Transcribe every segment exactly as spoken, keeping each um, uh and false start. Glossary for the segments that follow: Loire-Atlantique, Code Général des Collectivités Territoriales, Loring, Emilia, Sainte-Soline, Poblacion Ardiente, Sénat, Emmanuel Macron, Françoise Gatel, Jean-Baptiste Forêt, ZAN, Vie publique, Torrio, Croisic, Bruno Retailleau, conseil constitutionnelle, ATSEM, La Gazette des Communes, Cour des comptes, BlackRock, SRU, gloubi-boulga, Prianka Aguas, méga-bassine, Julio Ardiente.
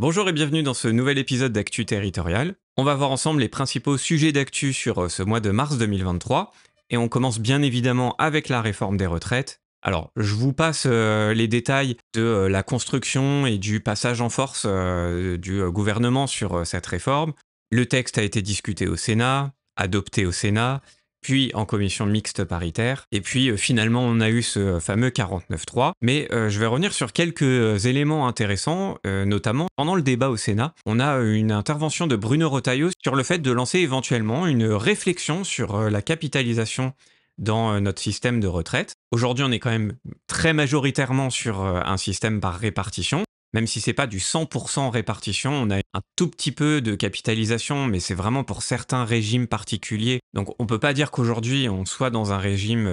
Bonjour et bienvenue dans ce nouvel épisode d'Actu Territorial. On va voir ensemble les principaux sujets d'actu sur ce mois de mars deux mille vingt-trois, et on commence bien évidemment avec la réforme des retraites. Alors, je vous passe euh, les détails de euh, la construction et du passage en force euh, du euh, gouvernement sur euh, cette réforme. Le texte a été discuté au Sénat, adopté au Sénat, puis en commission mixte paritaire, et puis euh, finalement on a eu ce fameux quarante-neuf trois. Mais euh, je vais revenir sur quelques éléments intéressants, euh, notamment pendant le débat au Sénat, on a une intervention de Bruno Retailleau sur le fait de lancer éventuellement une réflexion sur euh, la capitalisation dans notre système de retraite. Aujourd'hui, on est quand même très majoritairement sur un système par répartition, même si c'est pas du cent pour cent répartition, on a un tout petit peu de capitalisation, mais c'est vraiment pour certains régimes particuliers. Donc on peut pas dire qu'aujourd'hui on soit dans un régime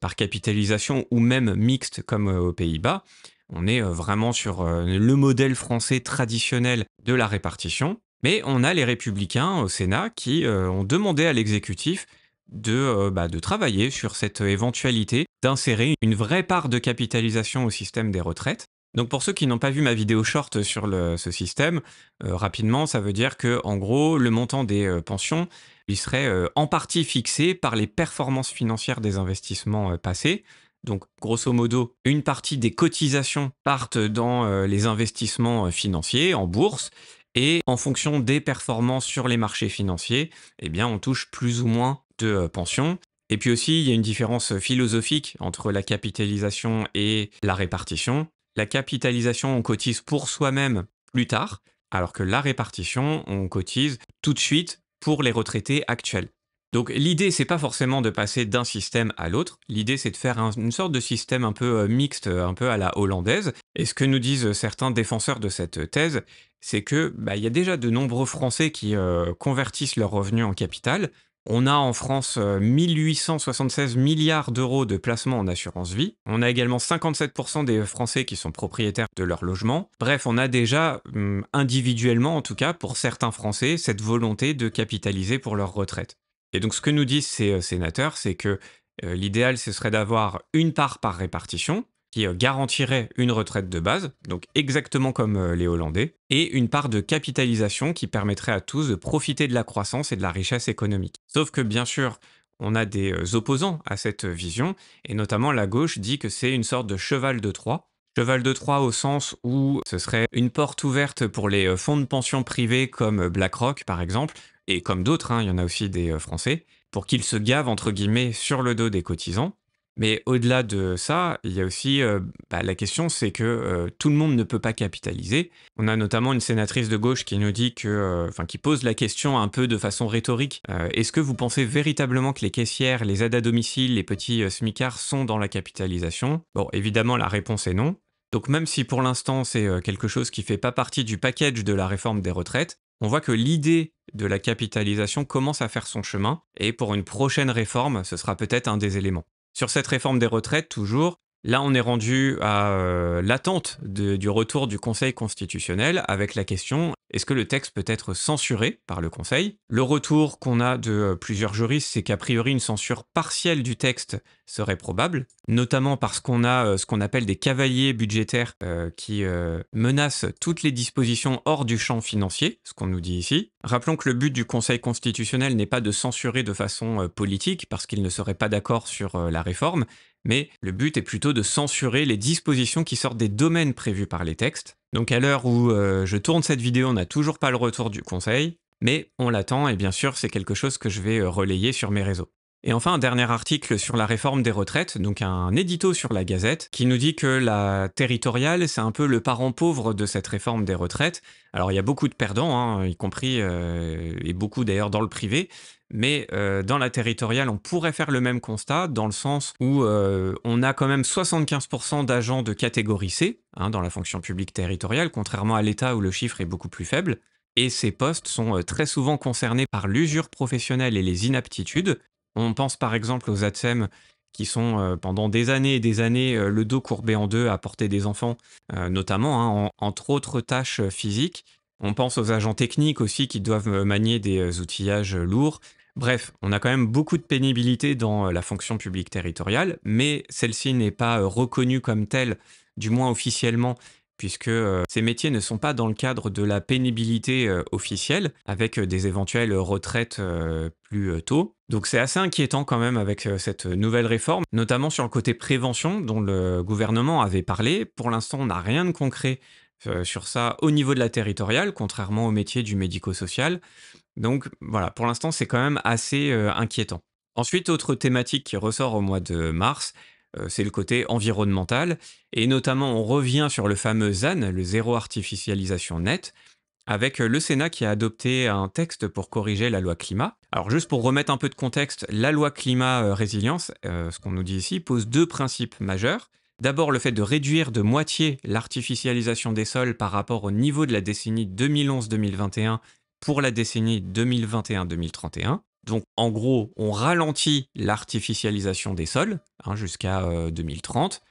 par capitalisation ou même mixte comme aux Pays-Bas. On est vraiment sur le modèle français traditionnel de la répartition. Mais on a les Républicains au Sénat qui ont demandé à l'exécutif De, euh, bah, de travailler sur cette éventualité d'insérer une vraie part de capitalisation au système des retraites. Donc pour ceux qui n'ont pas vu ma vidéo short sur le, ce système, euh, rapidement, ça veut dire que en gros, le montant des euh, pensions il serait euh, en partie fixé par les performances financières des investissements euh, passés. Donc grosso modo, une partie des cotisations partent dans euh, les investissements euh, financiers en bourse, et en fonction des performances sur les marchés financiers, eh bien, on touche plus ou moins de pension. Et puis aussi, il y a une différence philosophique entre la capitalisation et la répartition. La capitalisation, on cotise pour soi-même plus tard, alors que la répartition, on cotise tout de suite pour les retraités actuels. Donc l'idée, c'est pas forcément de passer d'un système à l'autre, l'idée c'est de faire un, une sorte de système un peu euh, mixte, un peu à la hollandaise, et ce que nous disent certains défenseurs de cette thèse, c'est que bah, y a déjà de nombreux Français qui euh, convertissent leurs revenus en capital. On a en France mille huit cent soixante-seize milliards d'euros de placements en assurance vie. On a également cinquante-sept pour cent des Français qui sont propriétaires de leur logement. Bref, on a déjà, individuellement en tout cas, pour certains Français, cette volonté de capitaliser pour leur retraite. Et donc ce que nous disent ces sénateurs, c'est que euh, l'idéal, ce serait d'avoir une part par répartition, qui garantirait une retraite de base, donc exactement comme les Hollandais, et une part de capitalisation qui permettrait à tous de profiter de la croissance et de la richesse économique. Sauf que bien sûr, on a des opposants à cette vision, et notamment la gauche dit que c'est une sorte de cheval de Troie. Cheval de Troie au sens où ce serait une porte ouverte pour les fonds de pension privés comme BlackRock par exemple, et comme d'autres, hein, il y en a aussi des Français, pour qu'ils se gavent entre guillemets sur le dos des cotisants. Mais au-delà de ça, il y a aussi euh, bah, la question, c'est que euh, tout le monde ne peut pas capitaliser. On a notamment une sénatrice de gauche qui nous dit que, enfin, euh, qui pose la question un peu de façon rhétorique. Euh, Est-ce que vous pensez véritablement que les caissières, les aides à domicile, les petits euh, smicards sont dans la capitalisation? Bon, évidemment, la réponse est non. Donc même si pour l'instant c'est euh, quelque chose qui ne fait pas partie du package de la réforme des retraites, on voit que l'idée de la capitalisation commence à faire son chemin, et pour une prochaine réforme, ce sera peut-être un des éléments. Sur cette réforme des retraites, toujours, là on est rendu à euh, l'attente du retour du Conseil constitutionnel avec la question, est-ce que le texte peut être censuré par le Conseil? Le retour qu'on a de euh, plusieurs juristes, c'est qu'a priori une censure partielle du texte serait probable, notamment parce qu'on a euh, ce qu'on appelle des cavaliers budgétaires euh, qui euh, menacent toutes les dispositions hors du champ financier, ce qu'on nous dit ici. Rappelons que le but du Conseil constitutionnel n'est pas de censurer de façon euh, politique, parce qu'il ne serait pas d'accord sur euh, la réforme, mais le but est plutôt de censurer les dispositions qui sortent des domaines prévus par les textes. Donc à l'heure où euh, je tourne cette vidéo, on n'a toujours pas le retour du Conseil, mais on l'attend et bien sûr c'est quelque chose que je vais euh, relayer sur mes réseaux. Et enfin un dernier article sur la réforme des retraites, donc un édito sur la Gazette, qui nous dit que la territoriale c'est un peu le parent pauvre de cette réforme des retraites. Alors il y a beaucoup de perdants, hein, y compris, euh, et beaucoup d'ailleurs dans le privé, mais euh, dans la territoriale, on pourrait faire le même constat, dans le sens où euh, on a quand même soixante-quinze pour cent d'agents de catégorie C, hein, dans la fonction publique territoriale, contrairement à l'État où le chiffre est beaucoup plus faible, et ces postes sont euh, très souvent concernés par l'usure professionnelle et les inaptitudes. On pense par exemple aux A T S E M qui sont euh, pendant des années et des années euh, le dos courbé en deux à porter des enfants, euh, notamment, hein, en, entre autres tâches physiques. On pense aux agents techniques aussi qui doivent manier des outillages lourds. Bref, on a quand même beaucoup de pénibilité dans la fonction publique territoriale, mais celle-ci n'est pas reconnue comme telle, du moins officiellement, puisque euh, ces métiers ne sont pas dans le cadre de la pénibilité euh, officielle, avec des éventuelles retraites euh, plus tôt. Donc c'est assez inquiétant quand même avec euh, cette nouvelle réforme, notamment sur le côté prévention dont le gouvernement avait parlé. Pour l'instant, on n'a rien de concret euh, sur ça au niveau de la territoriale, contrairement aux métiers du médico-social. Donc voilà, pour l'instant, c'est quand même assez euh, inquiétant. Ensuite, autre thématique qui ressort au mois de mars, c'est le côté environnemental, et notamment on revient sur le fameux ZAN, le zéro artificialisation nette, avec le Sénat qui a adopté un texte pour corriger la loi climat. Alors juste pour remettre un peu de contexte, la loi climat résilience, euh, ce qu'on nous dit ici, pose deux principes majeurs. D'abord le fait de réduire de moitié l'artificialisation des sols par rapport au niveau de la décennie deux mille onze deux mille vingt et un pour la décennie deux mille vingt et un deux mille trente et un. Donc, en gros, on ralentit l'artificialisation des sols hein, jusqu'à euh, deux mille trente.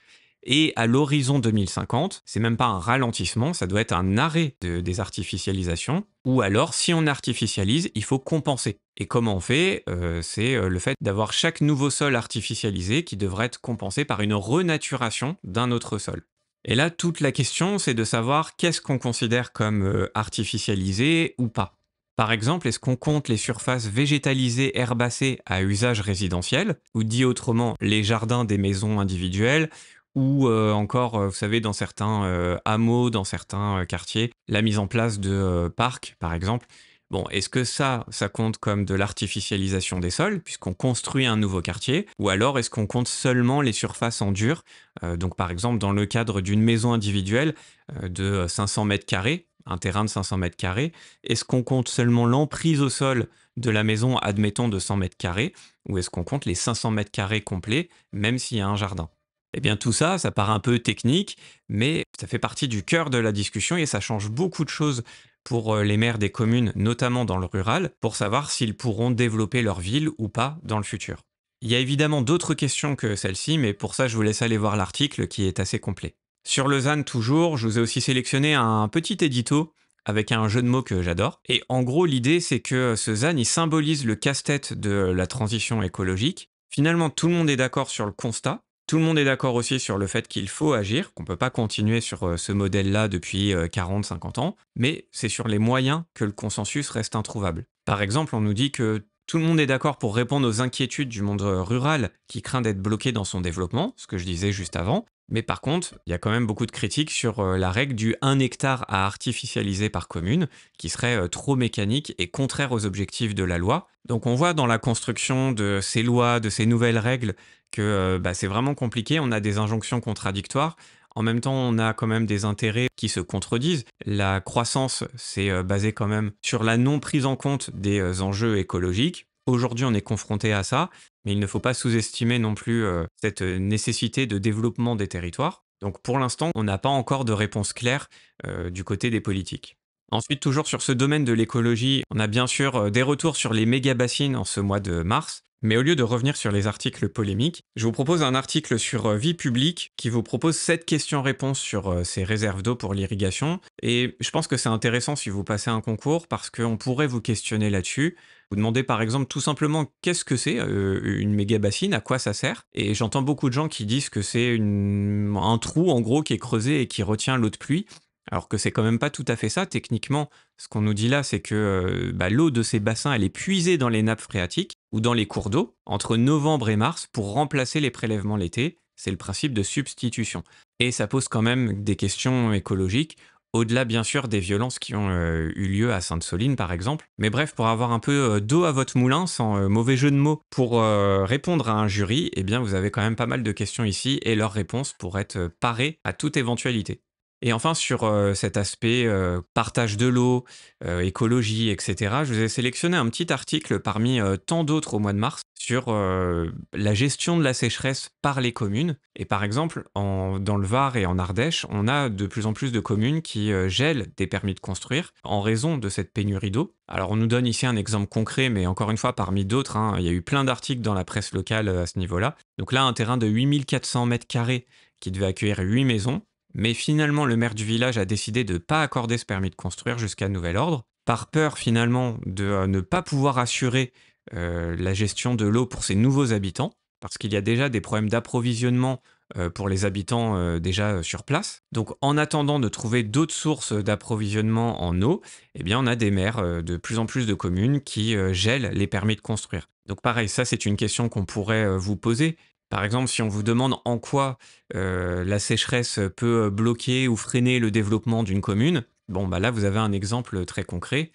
Et à l'horizon deux mille cinquante, c'est même pas un ralentissement, ça doit être un arrêt de, des artificialisations. Ou alors, si on artificialise, il faut compenser. Et comment on fait euh, C'est le fait d'avoir chaque nouveau sol artificialisé qui devrait être compensé par une renaturation d'un autre sol. Et là, toute la question, c'est de savoir qu'est-ce qu'on considère comme euh, artificialisé ou pas. Par exemple, est-ce qu'on compte les surfaces végétalisées herbacées à usage résidentiel, ou dit autrement, les jardins des maisons individuelles, ou euh, encore, vous savez, dans certains euh, hameaux, dans certains euh, quartiers, la mise en place de euh, parcs, par exemple. Bon, est-ce que ça, ça compte comme de l'artificialisation des sols, puisqu'on construit un nouveau quartier, ou alors est-ce qu'on compte seulement les surfaces en dur, euh, donc par exemple, dans le cadre d'une maison individuelle euh, de cinq cents mètres carrés, un terrain de cinq cents mètres carrés, est-ce qu'on compte seulement l'emprise au sol de la maison, admettons, de cent mètres carrés, ou est-ce qu'on compte les cinq cents mètres carrés complets, même s'il y a un jardin? Eh bien tout ça, ça paraît un peu technique, mais ça fait partie du cœur de la discussion et ça change beaucoup de choses pour les maires des communes, notamment dans le rural, pour savoir s'ils pourront développer leur ville ou pas dans le futur. Il y a évidemment d'autres questions que celle-ci, mais pour ça je vous laisse aller voir l'article qui est assez complet. Sur le ZAN toujours, je vous ai aussi sélectionné un petit édito avec un jeu de mots que j'adore. Et en gros, l'idée, c'est que ce ZAN, il symbolise le casse-tête de la transition écologique. Finalement, tout le monde est d'accord sur le constat. Tout le monde est d'accord aussi sur le fait qu'il faut agir, qu'on ne peut pas continuer sur ce modèle-là depuis quarante à cinquante ans. Mais c'est sur les moyens que le consensus reste introuvable. Par exemple, on nous dit que tout le monde est d'accord pour répondre aux inquiétudes du monde rural qui craint d'être bloqué dans son développement, ce que je disais juste avant. Mais par contre, il y a quand même beaucoup de critiques sur la règle du un hectare à artificialiser par commune, qui serait trop mécanique et contraire aux objectifs de la loi. Donc on voit dans la construction de ces lois, de ces nouvelles règles, que bah, c'est vraiment compliqué, on a des injonctions contradictoires. En même temps, on a quand même des intérêts qui se contredisent. La croissance, c'est basé quand même sur la non prise en compte des enjeux écologiques. Aujourd'hui, on est confronté à ça, mais il ne faut pas sous-estimer non plus euh, cette nécessité de développement des territoires. Donc pour l'instant, on n'a pas encore de réponse claire euh, du côté des politiques. Ensuite, toujours sur ce domaine de l'écologie, on a bien sûr euh, des retours sur les méga-bassines en ce mois de mars, mais au lieu de revenir sur les articles polémiques, je vous propose un article sur euh, Vie publique qui vous propose sept questions-réponses sur euh, ces réserves d'eau pour l'irrigation. Et je pense que c'est intéressant si vous passez un concours parce qu'on pourrait vous questionner là-dessus. Vous demandez par exemple tout simplement qu'est-ce que c'est euh, une méga-bassine, à quoi ça sert? Et j'entends beaucoup de gens qui disent que c'est une... un trou en gros qui est creusé et qui retient l'eau de pluie, alors que c'est quand même pas tout à fait ça. Techniquement, ce qu'on nous dit là, c'est que euh, bah, l'eau de ces bassins, elle est puisée dans les nappes phréatiques ou dans les cours d'eau entre novembre et mars pour remplacer les prélèvements l'été. C'est le principe de substitution. Et ça pose quand même des questions écologiques, au-delà bien sûr des violences qui ont euh, eu lieu à Sainte-Soline par exemple. Mais bref, pour avoir un peu euh, d'eau à votre moulin, sans euh, mauvais jeu de mots, pour euh, répondre à un jury, eh bien vous avez quand même pas mal de questions ici et leurs réponses pour être euh, parées à toute éventualité. Et enfin sur euh, cet aspect euh, partage de l'eau, euh, écologie, et cetera, je vous ai sélectionné un petit article parmi euh, tant d'autres au mois de mars sur euh, la gestion de la sécheresse par les communes. Et par exemple, en, dans le Var et en Ardèche, on a de plus en plus de communes qui euh, gèlent des permis de construire en raison de cette pénurie d'eau. Alors on nous donne ici un exemple concret, mais encore une fois parmi d'autres, hein, il y a eu plein d'articles dans la presse locale à ce niveau-là. Donc là, un terrain de huit mille quatre cents mètres carrés qui devait accueillir huit maisons. Mais finalement, le maire du village a décidé de ne pas accorder ce permis de construire jusqu'à nouvel ordre, par peur finalement de ne pas pouvoir assurer euh, la gestion de l'eau pour ses nouveaux habitants, parce qu'il y a déjà des problèmes d'approvisionnement euh, pour les habitants euh, déjà sur place. Donc en attendant de trouver d'autres sources d'approvisionnement en eau, eh bien, on a des maires euh, de plus en plus de communes qui euh, gèlent les permis de construire. Donc pareil, ça c'est une question qu'on pourrait euh, vous poser. Par exemple, si on vous demande en quoi euh, la sécheresse peut bloquer ou freiner le développement d'une commune, bon, bah là, vous avez un exemple très concret.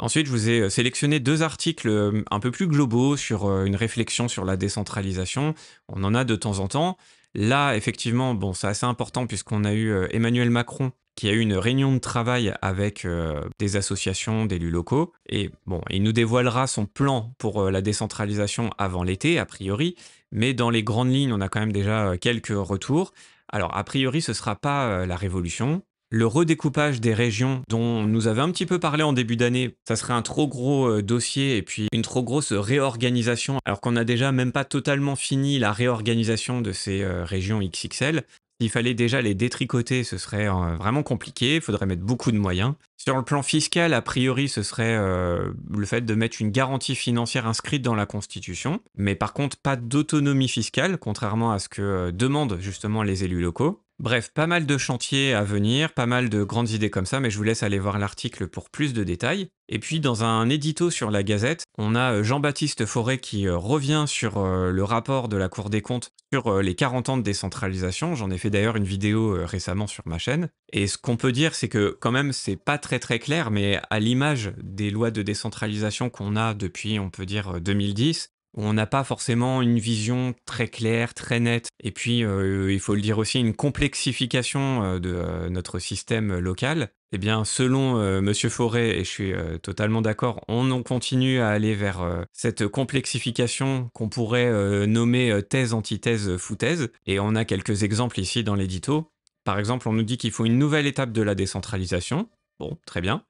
Ensuite, je vous ai sélectionné deux articles un peu plus globaux sur une réflexion sur la décentralisation. On en a de temps en temps. Là, effectivement, bon, c'est assez important puisqu'on a eu Emmanuel Macron qui a eu une réunion de travail avec euh, des associations d'élus locaux. Et bon, il nous dévoilera son plan pour euh, la décentralisation avant l'été, a priori. Mais dans les grandes lignes, on a quand même déjà euh, quelques retours. Alors, a priori, ce ne sera pas euh, la révolution. Le redécoupage des régions dont nous avait un petit peu parlé en début d'année, ça serait un trop gros euh, dossier et puis une trop grosse réorganisation, alors qu'on n'a déjà même pas totalement fini la réorganisation de ces euh, régions X X L. S'il fallait déjà les détricoter, ce serait vraiment compliqué, il faudrait mettre beaucoup de moyens. Sur le plan fiscal, a priori, ce serait euh, le fait de mettre une garantie financière inscrite dans la Constitution, mais par contre, pas d'autonomie fiscale, contrairement à ce que euh, demandent justement les élus locaux. Bref, pas mal de chantiers à venir, pas mal de grandes idées comme ça, mais je vous laisse aller voir l'article pour plus de détails. Et puis, dans un édito sur La Gazette, on a Jean-Baptiste Forêt qui revient sur le rapport de la Cour des comptes sur les quarante ans de décentralisation. J'en ai fait d'ailleurs une vidéo récemment sur ma chaîne. Et ce qu'on peut dire, c'est que quand même, c'est pas très très clair, mais à l'image des lois de décentralisation qu'on a depuis, on peut dire, deux mille dix, on n'a pas forcément une vision très claire, très nette. Et puis, euh, il faut le dire aussi, une complexification euh, de euh, notre système local. Eh bien, selon euh, Monsieur Forêt, et je suis euh, totalement d'accord, on, on continue à aller vers euh, cette complexification qu'on pourrait euh, nommer euh, thèse, antithèse, foutaise. Et on a quelques exemples ici dans l'édito. Par exemple, on nous dit qu'il faut une nouvelle étape de la décentralisation. Bon, très bien.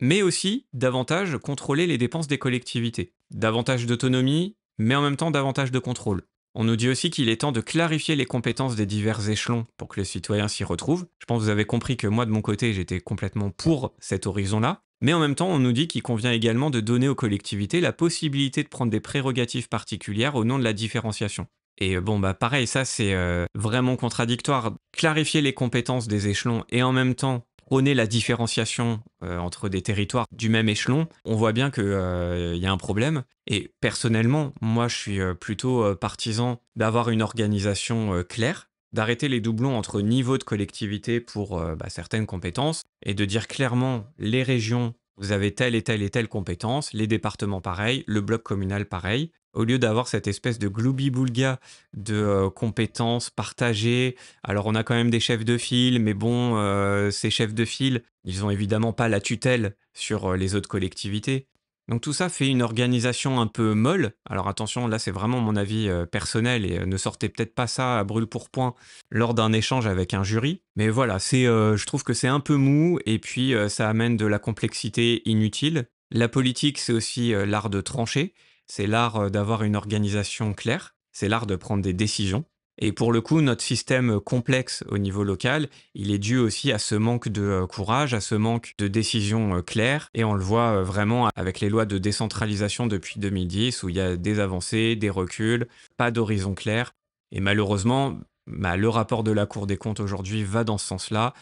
Mais aussi, davantage contrôler les dépenses des collectivités. Davantage d'autonomie, mais en même temps davantage de contrôle. On nous dit aussi qu'il est temps de clarifier les compétences des divers échelons pour que les citoyens s'y retrouvent. Je pense que vous avez compris que moi, de mon côté, j'étais complètement pour cet horizon-là. Mais en même temps, on nous dit qu'il convient également de donner aux collectivités la possibilité de prendre des prérogatives particulières au nom de la différenciation. Et bon, bah pareil, ça c'est euh, vraiment contradictoire. Clarifier les compétences des échelons et en même temps prôner la différenciation euh, entre des territoires du même échelon, on voit bien qu'il euh, y a un problème. Et personnellement, moi, je suis plutôt euh, partisan d'avoir une organisation euh, claire, d'arrêter les doublons entre niveaux de collectivité pour euh, bah, certaines compétences, et de dire clairement, les régions, vous avez telle et telle et telle compétence, les départements pareil, le bloc communal pareil, au lieu d'avoir cette espèce de gloubi-boulga de euh, compétences partagées. Alors on a quand même des chefs de file, mais bon, euh, ces chefs de file, ils n'ont évidemment pas la tutelle sur euh, les autres collectivités. Donc tout ça fait une organisation un peu molle. Alors attention, là c'est vraiment mon avis euh, personnel, et euh, ne sortez peut-être pas ça à brûle-pourpoint lors d'un échange avec un jury. Mais voilà, c'est, euh, je trouve que c'est un peu mou, et puis euh, ça amène de la complexité inutile. La politique, c'est aussi euh, l'art de trancher. C'est l'art d'avoir une organisation claire, c'est l'art de prendre des décisions. Et pour le coup, notre système complexe au niveau local, il est dû aussi à ce manque de courage, à ce manque de décisions claires. Et on le voit vraiment avec les lois de décentralisation depuis deux mille dix, où il y a des avancées, des reculs, pas d'horizon clair. Et malheureusement, bah, le rapport de la Cour des comptes aujourd'hui va dans ce sens-là.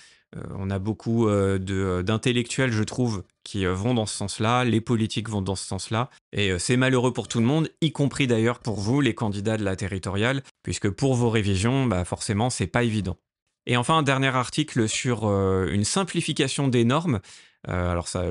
On a beaucoup euh, d'intellectuels, je trouve, qui euh, vont dans ce sens-là, les politiques vont dans ce sens-là, et euh, c'est malheureux pour tout le monde, y compris d'ailleurs pour vous, les candidats de la territoriale, puisque pour vos révisions, bah, forcément, c'est pas évident. Et enfin, un dernier article sur euh, une simplification des normes. Euh, alors ça,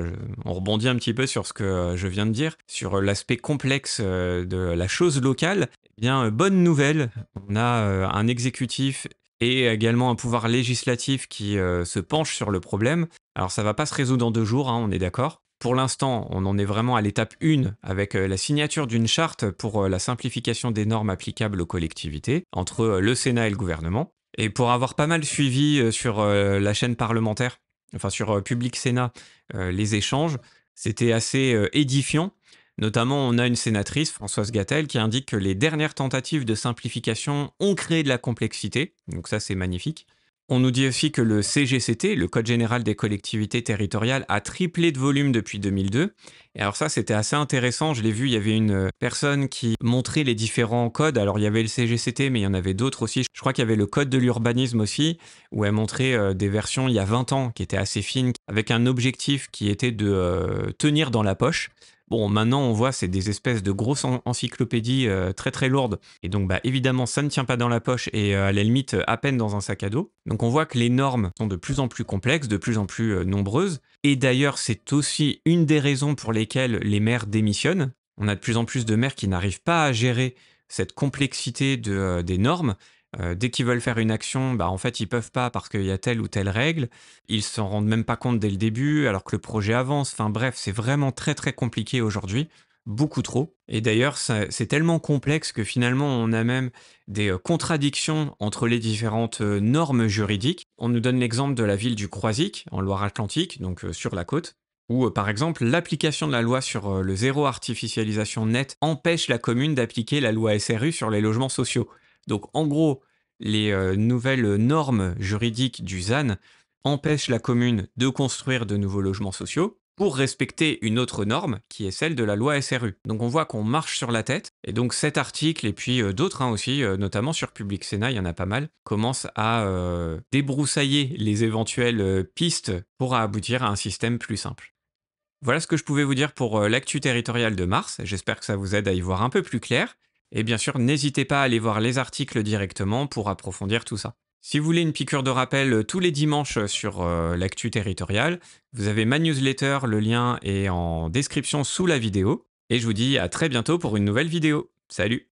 on rebondit un petit peu sur ce que je viens de dire, sur l'aspect complexe de la chose locale. Eh bien, bonne nouvelle, on a euh, un exécutif et également un pouvoir législatif qui euh, se penche sur le problème. Alors ça ne va pas se résoudre en deux jours, hein, on est d'accord. Pour l'instant, on en est vraiment à l'étape un, avec euh, la signature d'une charte pour euh, la simplification des normes applicables aux collectivités, entre euh, le Sénat et le gouvernement. Et pour avoir pas mal suivi euh, sur euh, la chaîne parlementaire, enfin sur euh, Public Sénat, euh, les échanges, c'était assez euh, édifiant. Notamment, on a une sénatrice, Françoise Gatel, qui indique que les dernières tentatives de simplification ont créé de la complexité. Donc ça, c'est magnifique. On nous dit aussi que le C G C T, le Code Général des Collectivités Territoriales, a triplé de volume depuis deux mille deux. Et alors ça, c'était assez intéressant. Je l'ai vu, il y avait une personne qui montrait les différents codes. Alors, il y avait le C G C T, mais il y en avait d'autres aussi. Je crois qu'il y avait le Code de l'urbanisme aussi, où elle montrait euh, des versions il y a vingt ans, qui étaient assez fines, avec un objectif qui était de euh, tenir dans la poche. Bon, maintenant, on voit, c'est des espèces de grosses en encyclopédies euh, très très lourdes. Et donc, bah, évidemment, ça ne tient pas dans la poche et euh, à la limite, à peine dans un sac à dos. Donc, on voit que les normes sont de plus en plus complexes, de plus en plus euh, nombreuses. Et d'ailleurs, c'est aussi une des raisons pour lesquelles les maires démissionnent. On a de plus en plus de maires qui n'arrivent pas à gérer cette complexité de, euh, des normes. Euh, dès qu'ils veulent faire une action, bah, en fait, ils peuvent pas parce qu'il y a telle ou telle règle. Ils s'en rendent même pas compte dès le début, alors que le projet avance. Enfin bref, c'est vraiment très très compliqué aujourd'hui, beaucoup trop. Et d'ailleurs, c'est tellement complexe que finalement, on a même des contradictions entre les différentes normes juridiques. On nous donne l'exemple de la ville du Croisic, en Loire-Atlantique, donc euh, sur la côte, où, euh, par exemple, l'application de la loi sur euh, le zéro artificialisation nette empêche la commune d'appliquer la loi S R U sur les logements sociaux. Donc en gros, les euh, nouvelles normes juridiques du Z A N empêchent la commune de construire de nouveaux logements sociaux pour respecter une autre norme qui est celle de la loi S R U. Donc on voit qu'on marche sur la tête et donc cet article et puis euh, d'autres hein, aussi, euh, notamment sur Public Sénat, il y en a pas mal, commencent à euh, débroussailler les éventuelles euh, pistes pour aboutir à un système plus simple. Voilà ce que je pouvais vous dire pour euh, l'actu territoriale de mars. J'espère que ça vous aide à y voir un peu plus clair. Et bien sûr, n'hésitez pas à aller voir les articles directement pour approfondir tout ça. Si vous voulez une piqûre de rappel tous les dimanches sur euh, l'actu territoriale, vous avez ma newsletter, le lien est en description sous la vidéo. Et je vous dis à très bientôt pour une nouvelle vidéo. Salut!